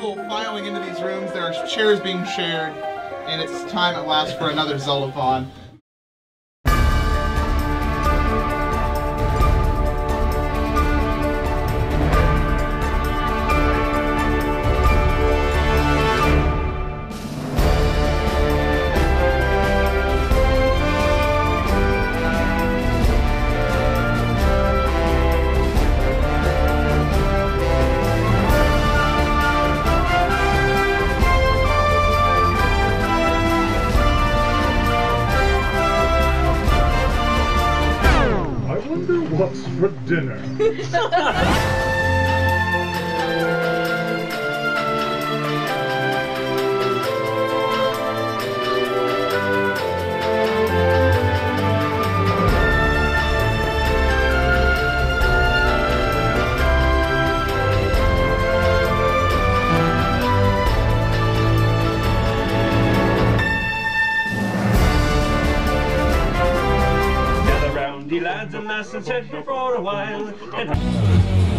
people filing into these rooms, there are chairs being shared, and it's time at last for another Zeldathon. What's for dinner? Gather round, ye lads and lasses, sit here for a while.